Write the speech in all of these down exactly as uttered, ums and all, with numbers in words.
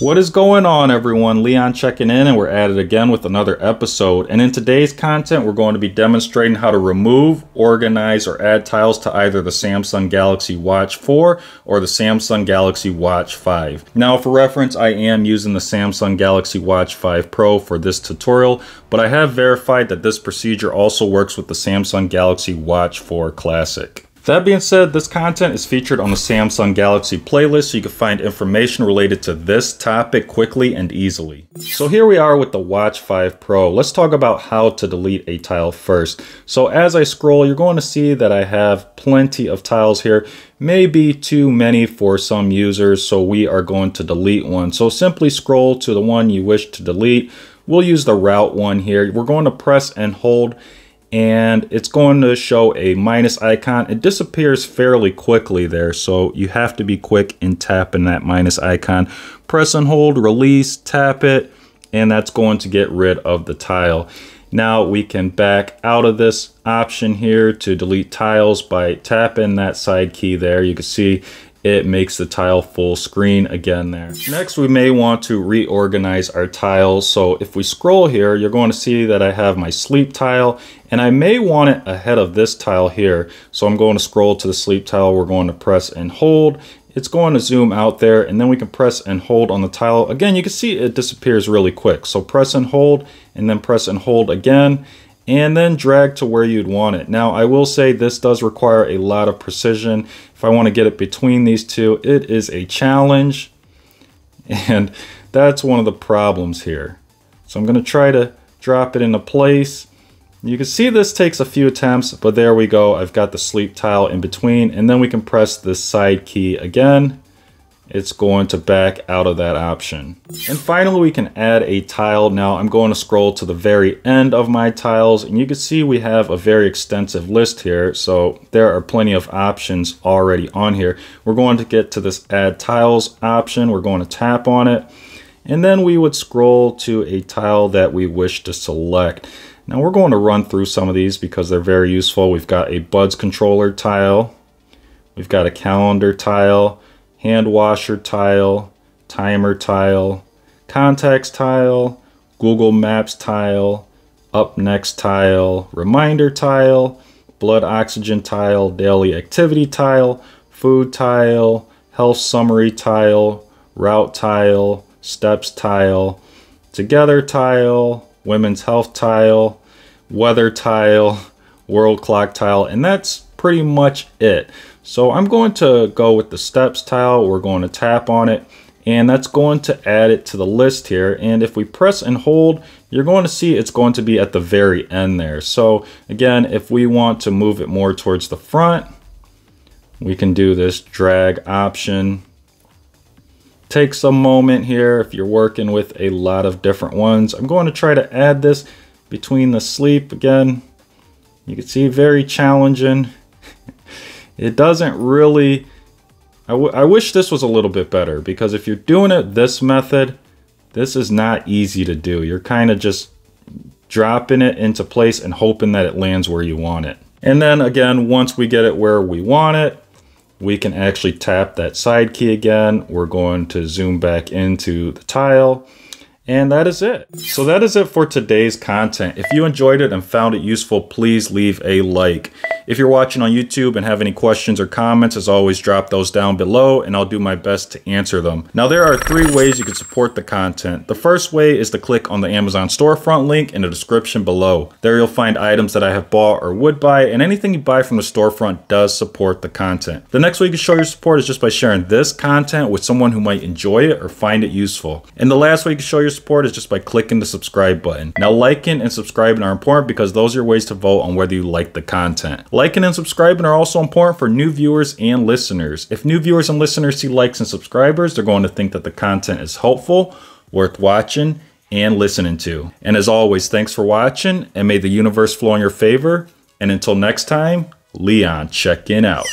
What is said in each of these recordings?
What is going on, everyone? Leon checking in, and we're at it again with another episode. And in today's content, we're going to be demonstrating how to remove, organize, or add tiles to either the Samsung Galaxy Watch four or the Samsung Galaxy Watch five. Now, for reference, I am using the Samsung Galaxy Watch five Pro for this tutorial, but I have verified that this procedure also works with the Samsung Galaxy Watch four Classic. That being said, this content is featured on the Samsung Galaxy playlist, so you can find information related to this topic quickly and easily. So here we are with the Watch five Pro. Let's talk about how to delete a tile first. So as I scroll, you're going to see that I have plenty of tiles here, maybe too many for some users, so we are going to delete one. So simply scroll to the one you wish to delete. We'll use the route one here. We're going to press and hold, and it's going to show a minus icon. It disappears fairly quickly there, so you have to be quick in tapping that minus icon. Press and hold, release, tap it, and that's going to get rid of the tile. Now we can back out of this option here to delete tiles by tapping that side key there. You can see it makes the tile full screen again there. Next, we may want to reorganize our tiles. So if we scroll here, you're going to see that I have my sleep tile, and I may want it ahead of this tile here. So I'm going to scroll to the sleep tile. We're going to press and hold. It's going to zoom out there, and then we can press and hold on the tile. Again, you can see it disappears really quick. So press and hold, and then press and hold again, and then drag to where you'd want it. Now, I will say this does require a lot of precision. If I want to get it between these two, it is a challenge, and that's one of the problems here. So I'm going to try to drop it into place. You can see this takes a few attempts, but there we go. I've got the sleep tile in between, and then we can press this side key again. It's going to back out of that option. And finally, we can add a tile. Now I'm going to scroll to the very end of my tiles, and you can see we have a very extensive list here. So there are plenty of options already on here. We're going to get to this add tiles option. We're going to tap on it, and then we would scroll to a tile that we wish to select. Now we're going to run through some of these because they're very useful. We've got a buds controller tile. We've got a calendar tile, hand washer tile, timer tile, contacts tile, Google Maps tile, up next tile, reminder tile, blood oxygen tile, daily activity tile, food tile, health summary tile, route tile, steps tile, together tile, women's health tile, weather tile, world clock tile, and that's pretty much it. So I'm going to go with the steps tile. We're going to tap on it, and that's going to add it to the list here. And if we press and hold, you're going to see it's going to be at the very end there. So again, if we want to move it more towards the front, we can do this drag option. Takes a moment here if you're working with a lot of different ones. I'm going to try to add this between the sleep again. You can see very challenging. It doesn't really, I, w I wish this was a little bit better, because if you're doing it this method, this is not easy to do. You're kind of just dropping it into place and hoping that it lands where you want it. And then again, once we get it where we want it, we can actually tap that side key again. We're going to zoom back into the tile. And that is it. So that is it for today's content. If you enjoyed it and found it useful, please leave a like. If you're watching on YouTube and have any questions or comments, as always, drop those down below, and I'll do my best to answer them. Now, there are three ways you can support the content. The first way is to click on the Amazon storefront link in the description below. There you'll find items that I have bought or would buy, and anything you buy from the storefront does support the content. The next way you can show your support is just by sharing this content with someone who might enjoy it or find it useful. And the last way you can show your support is just by clicking the subscribe button. Now, liking and subscribing are important because those are ways to vote on whether you like the content. Liking and subscribing are also important for new viewers and listeners. If new viewers and listeners see likes and subscribers, they're going to think that the content is helpful, worth watching, and listening to. And as always, thanks for watching, and may the universe flow in your favor. And until next time, Leon checking out.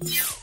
You